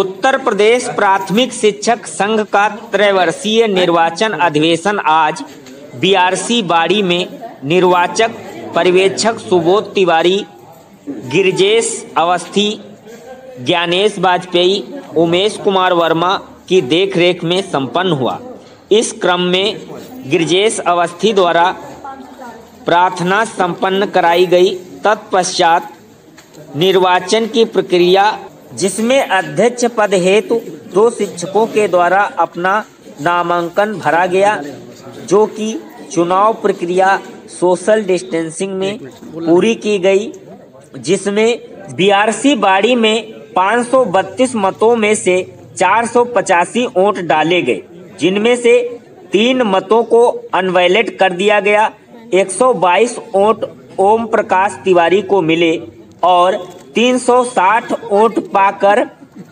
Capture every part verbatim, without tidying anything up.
उत्तर प्रदेश प्राथमिक शिक्षक संघ का त्रैवर्षीय निर्वाचन अधिवेशन आज बीआरसी बाड़ी में निर्वाचक पर्यवेक्षक सुबोध तिवारी, गिरिजेश अवस्थी, ज्ञानेश वाजपेयी, उमेश कुमार वर्मा की देखरेख में संपन्न हुआ। इस क्रम में गिरिजेश अवस्थी द्वारा प्रार्थना संपन्न कराई गई। तत्पश्चात निर्वाचन की प्रक्रिया, जिसमें अध्यक्ष पद हेतु दो शिक्षकों के द्वारा अपना नामांकन भरा गया, जो कि चुनाव प्रक्रिया सोशल डिस्टेंसिंग में पूरी की गई, जिसमें बीआरसी बाड़ी में पाँच सौ बत्तीस मतों में से चार सौ पचासी वोट डाले गए, जिनमें से तीन मतों को अनवैलेट कर दिया गया। एक सौ बाईस वोट ओम प्रकाश तिवारी को मिले और तीन सौ साठ वोट पाकर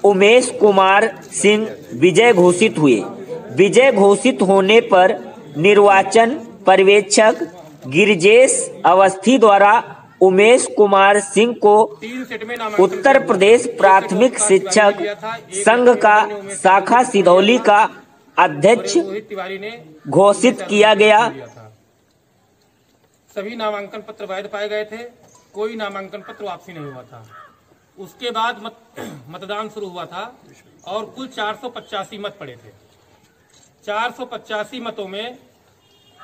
उमेश कुमार सिंह विजय घोषित हुए। विजय घोषित होने पर निर्वाचन पर्यवेक्षक गिरिजेश अवस्थी द्वारा उमेश कुमार सिंह को उत्तर प्रदेश प्राथमिक शिक्षक संघ का शाखा सिधौली का अध्यक्ष घोषित किया गया। सभी नामांकन पत्र वैध पाए गए थे, कोई नामांकन पत्र वापसी नहीं हुआ था। उसके बाद मत, मतदान शुरू हुआ था और कुल चार सौ पचासी मत पड़े थे। चार सौ पचासी मतों में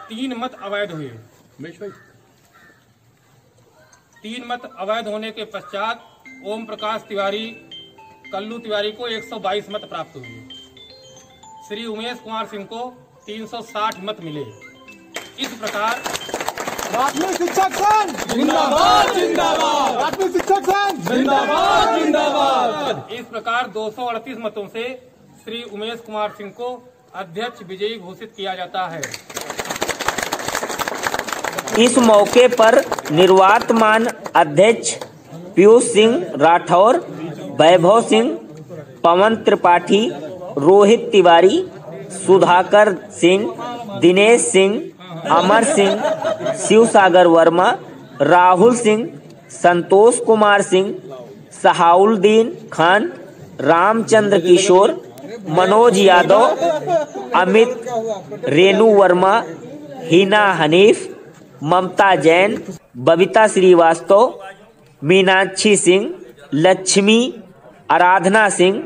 तीन मत अवैध हुए। तीन मत अवैध होने के पश्चात ओम प्रकाश तिवारी, कल्लू तिवारी को एक सौ बाईस मत प्राप्त हुए। श्री उमेश कुमार सिंह को तीन सौ साठ मत मिले। इस प्रकार प्राथमिक शिक्षक संघ जिंदाबाद जिंदाबाद, प्राथमिक शिक्षक संघ जिंदाबाद जिंदाबाद। इस प्रकार दो सौ अड़तीस मतों से श्री उमेश कुमार सिंह को अध्यक्ष विजयी घोषित किया जाता है। इस मौके पर निर्वातमान अध्यक्ष पीयूष सिंह राठौर, वैभव सिंह, पवन त्रिपाठी, रोहित तिवारी, सुधाकर सिंह, दिनेश सिंह, अमर सिंह, शिवसागर वर्मा, राहुल सिंह, संतोष कुमार सिंह, शहाउल्दीन खान, रामचंद्र किशोर, मनोज यादव, अमित रेनू वर्मा, हीना हनीफ, ममता जैन, बबीता श्रीवास्तव, मीनाक्षी सिंह, लक्ष्मी आराधना सिंह,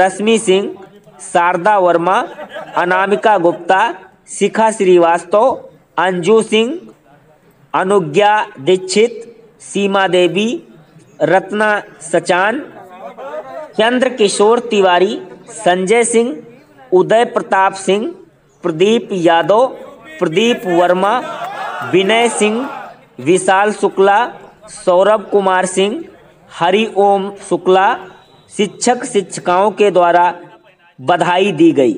रश्मि सिंह, शारदा वर्मा, अनामिका गुप्ता, शिखा श्रीवास्तव, अंजू सिंह, अनुज्ञा दीक्षित, सीमा देवी, रत्ना सचान, चंद्र किशोर तिवारी, संजय सिंह, उदय प्रताप सिंह, प्रदीप यादव, प्रदीप वर्मा, विनय सिंह, विशाल शुक्ला, सौरभ कुमार सिंह, हरि ओम शुक्ला। शिक्षक शिक्षिकाओं के द्वारा बधाई दी गई।